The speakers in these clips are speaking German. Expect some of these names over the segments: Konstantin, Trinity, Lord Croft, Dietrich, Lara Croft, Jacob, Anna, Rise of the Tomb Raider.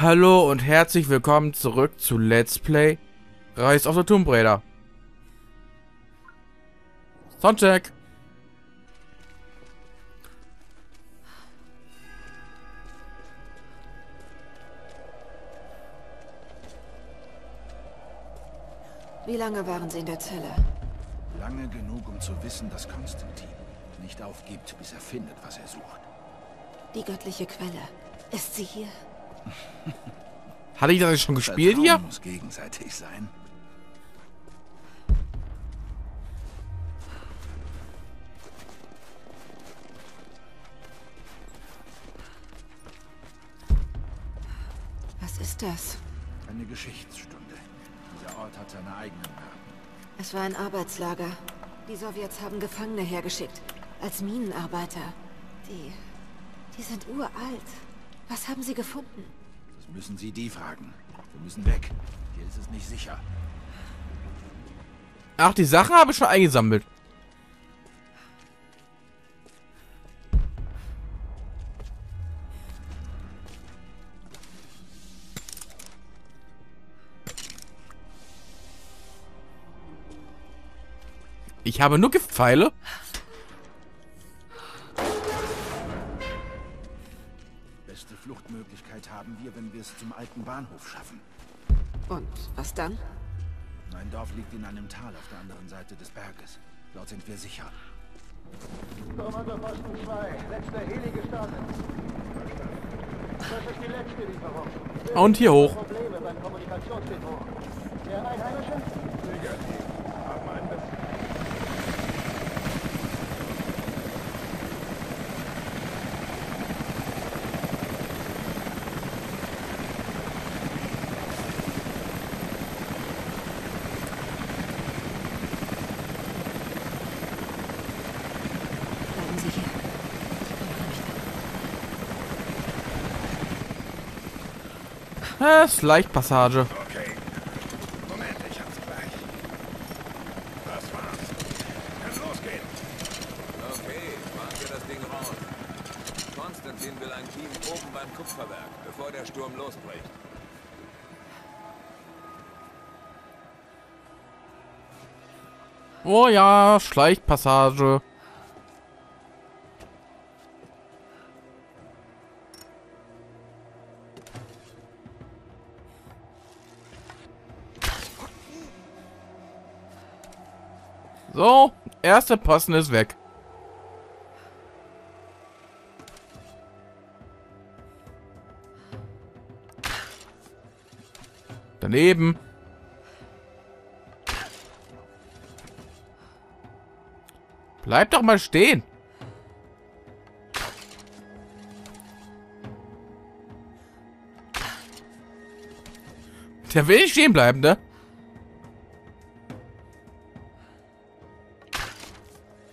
Hallo und herzlich willkommen zurück zu Let's Play Rise of the Tomb Raider. Soundcheck. Wie lange waren Sie in der Zelle? Lange genug, um zu wissen, dass Konstantin nicht aufgibt, bis er findet, was er sucht. Die göttliche Quelle. Ist sie hier? Hatte ich das schon gespielt hier? Vertrauen muss gegenseitig sein. Was ist das? Eine Geschichtsstunde. Dieser Ort hat seine eigenen Namen. Es war ein Arbeitslager. Die Sowjets haben Gefangene hergeschickt. Als Minenarbeiter. Die sind uralt. Was haben Sie gefunden? Das müssen Sie die fragen. Wir müssen weg. Hier ist es nicht sicher. Ach, die Sachen habe ich schon eingesammelt. Ich habe nur Giftpfeile. Fluchtmöglichkeit haben wir, wenn wir es zum alten Bahnhof schaffen. Und was dann? Mein Dorf liegt in einem Tal auf der anderen Seite des Berges. Dort sind wir sicher. Kommando Posten 2, letzter Heli gestartet. Das ist die letzte Lieferung. Und hier hoch. Probleme beim Kommunikationsbüro. Der Einheimische? Negativ. Haben ein bisschen. Das ist Leichtpassage. Okay. Moment, ich hab's gleich. Das war's. Kann losgehen. Okay, fahren wir das Ding raus. Konstantin will ein Team oben beim Kupferwerk, bevor der Sturm losbricht. Oh ja, Schleichpassage. So, erster Posten ist weg. Daneben. Bleib doch mal stehen. Der will nicht stehen bleiben, ne?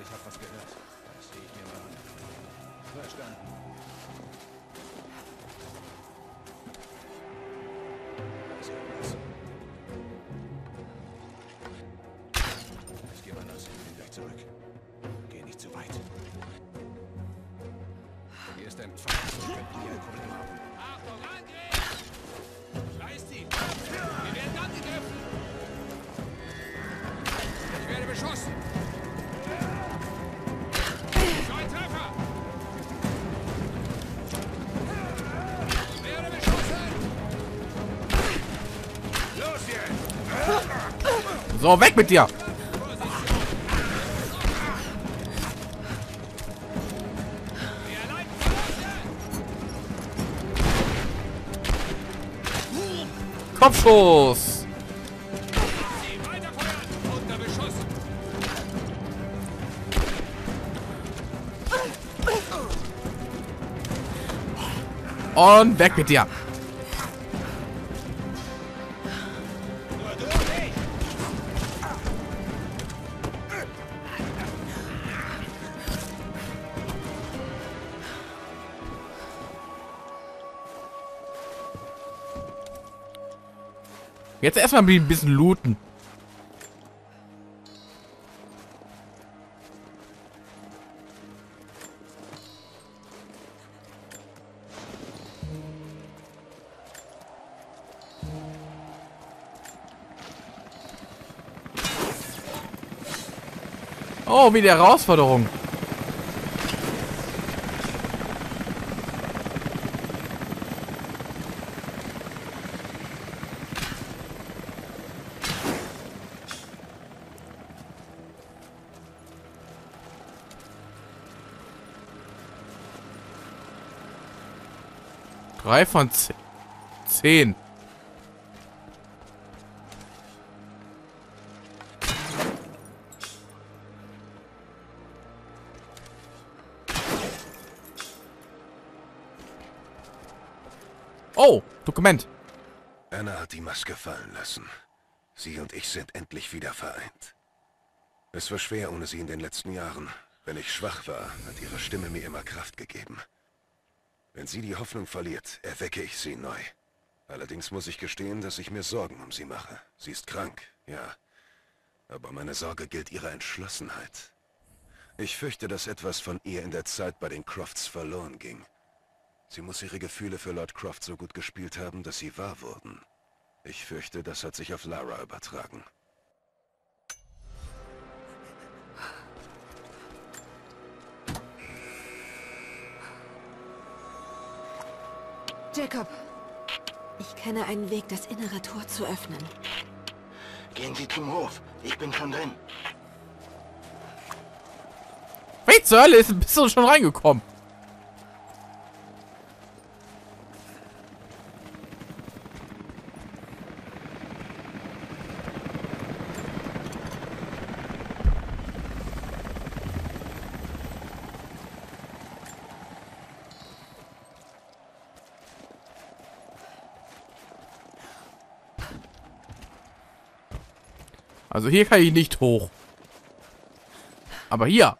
Ich habe was gehört. Das sehe ich mir mal an. Verstanden. Ich gehe mal los. Ich bin gleich zurück. Geh nicht zu weit. Hier ist ein Pfad, so könnten wir ein Problem haben. Achtung, Angriff! Scheiß die! Wir werden angegriffen! Ich werde beschossen! So, weg mit dir! Kopfschuss! Und weg mit dir! Jetzt erstmal ein bisschen looten. Oh, wieder Herausforderung. Von 10. Oh, Dokument. Anna hat die Maske fallen lassen. Sie und ich sind endlich wieder vereint. Es war schwer ohne sie in den letzten Jahren. Wenn ich schwach war, hat ihre Stimme mir immer Kraft gegeben. Wenn sie die Hoffnung verliert, erwecke ich sie neu. Allerdings muss ich gestehen, dass ich mir Sorgen um sie mache. Sie ist krank, ja. Aber meine Sorge gilt ihrer Entschlossenheit. Ich fürchte, dass etwas von ihr in der Zeit bei den Crofts verloren ging. Sie muss ihre Gefühle für Lord Croft so gut gespielt haben, dass sie wahr wurden. Ich fürchte, das hat sich auf Lara übertragen. Jacob, ich kenne einen Weg, das innere Tor zu öffnen. Gehen Sie zum Hof. Ich bin schon drin. Hey, zur Hölle, bist du schon reingekommen? Also hier kann ich nicht hoch. Aber hier.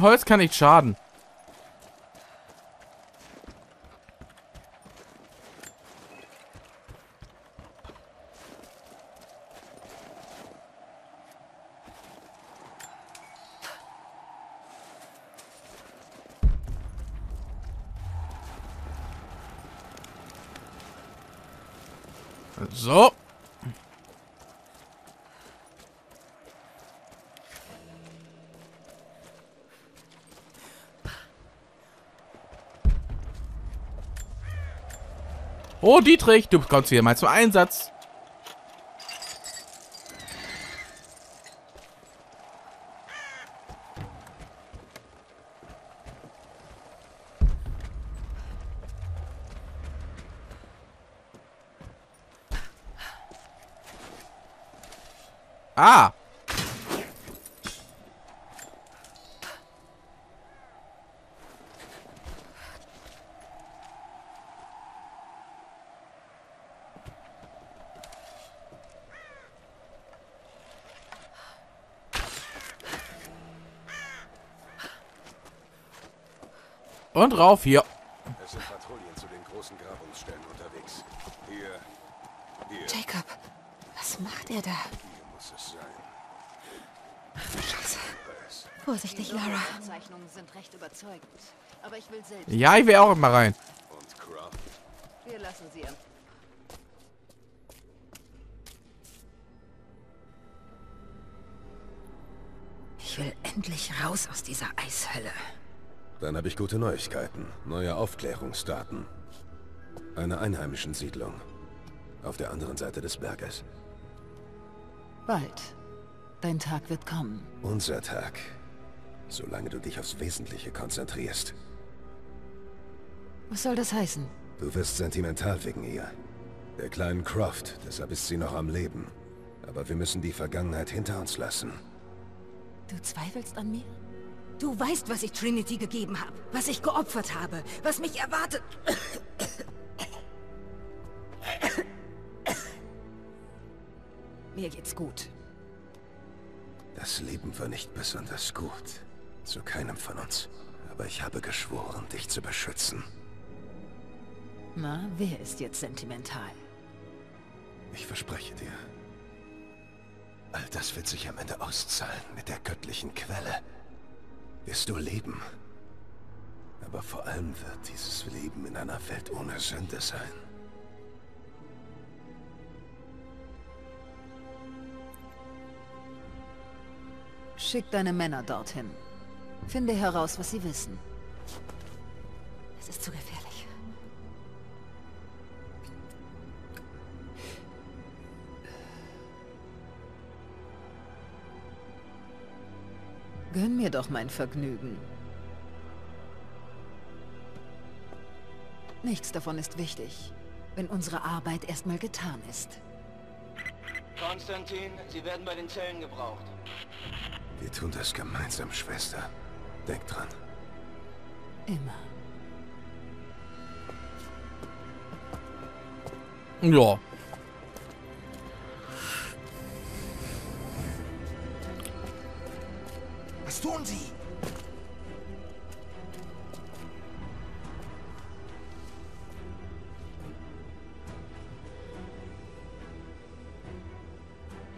Holz kann nicht schaden. So. Oh, Dietrich, du kommst hier mal zum Einsatz. Ah. Und rauf hier. Es sind Patrouillen zu den großen Grabungsstellen unterwegs. Hier. Jacob, was macht er da? Hier muss es sein. Vorsichtig, Lara. Sind recht überzeugend, aber ich will selbst. Ja, ich will auch mal rein. Und Croft. Wir lassen sie. Ich will endlich raus aus dieser Eishölle. Dann habe ich gute Neuigkeiten. Neue Aufklärungsdaten. Einer einheimischen Siedlung. Auf der anderen Seite des Berges. Bald. Dein Tag wird kommen. Unser Tag. Solange du dich aufs Wesentliche konzentrierst. Was soll das heißen? Du wirst sentimental wegen ihr. Der kleinen Croft, deshalb ist sie noch am Leben. Aber wir müssen die Vergangenheit hinter uns lassen. Du zweifelst an mir? Du weißt, was ich Trinity gegeben habe, was ich geopfert habe, was mich erwartet. Mir geht's gut. Das Leben war nicht besonders gut. Zu keinem von uns. Aber ich habe geschworen, dich zu beschützen. Na, wer ist jetzt sentimental? Ich verspreche dir, all das wird sich am Ende auszahlen mit der göttlichen Quelle. Wirst du leben. Aber vor allem wird dieses Leben in einer Welt ohne Sünde sein. Schick deine Männer dorthin. Finde heraus, was sie wissen. Es ist zu gefährlich. Gönn mir doch mein Vergnügen. Nichts davon ist wichtig, wenn unsere Arbeit erstmal getan ist. Konstantin, Sie werden bei den Zellen gebraucht. Wir tun das gemeinsam, Schwester. Denk dran. Immer. Ja. Was tun Sie?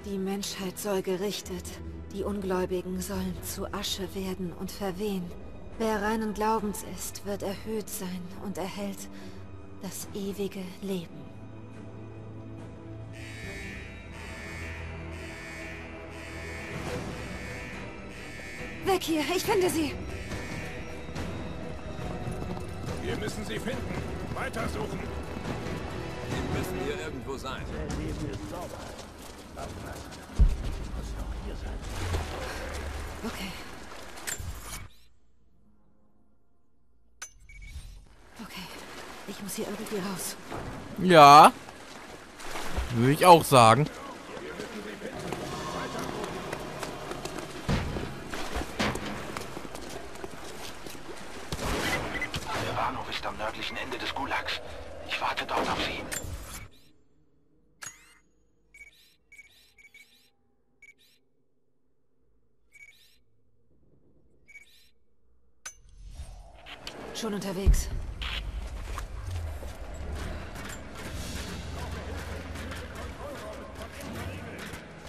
Die Menschheit soll gerichtet, die Ungläubigen sollen zu Asche werden und verwehen. Wer reinen Glaubens ist, wird erhöht sein und erhält das ewige Leben. Weg hier, ich finde sie! Wir müssen sie finden, weitersuchen! Sie müssen hier irgendwo sein. Der Leben ist sauber. Okay. Okay. Ich muss hier irgendwie raus. Ja. Würde ich auch sagen. Der Bahnhof ist am nördlichen Ende des Gulags. Ich warte dort auf Sie. Schon unterwegs.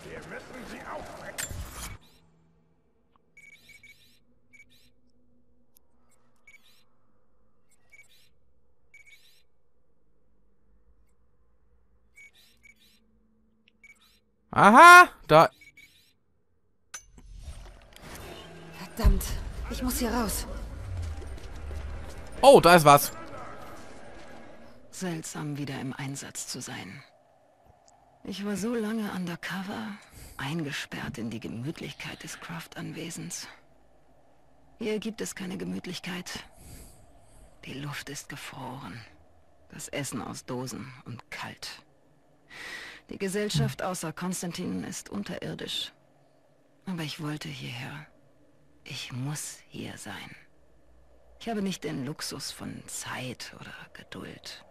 Wir müssen sie aufwecken. Aha, da. Verdammt, ich muss hier raus. Oh, da ist was. Seltsam, wieder im Einsatz zu sein. Ich war so lange undercover, eingesperrt in die Gemütlichkeit des Croft-Anwesens. Hier gibt es keine Gemütlichkeit. Die Luft ist gefroren, das Essen aus Dosen und kalt. Die Gesellschaft außer Konstantin ist unterirdisch. Aber ich wollte hierher. Ich muss hier sein. Ich habe nicht den Luxus von Zeit oder Geduld.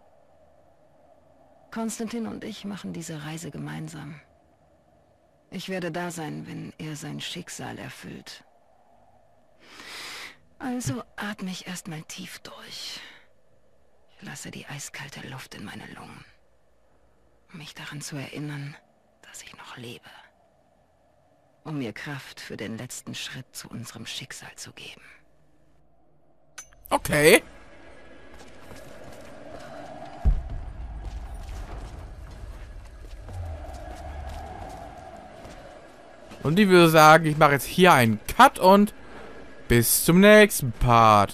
Konstantin und ich machen diese Reise gemeinsam. Ich werde da sein, wenn er sein Schicksal erfüllt. Also atme ich erstmal tief durch. Ich lasse die eiskalte Luft in meine Lungen, um mich daran zu erinnern, dass ich noch lebe. um mir Kraft für den letzten Schritt zu unserem Schicksal zu geben. Okay. Und ich würde sagen, ich mache jetzt hier einen Cut und bis zum nächsten Part.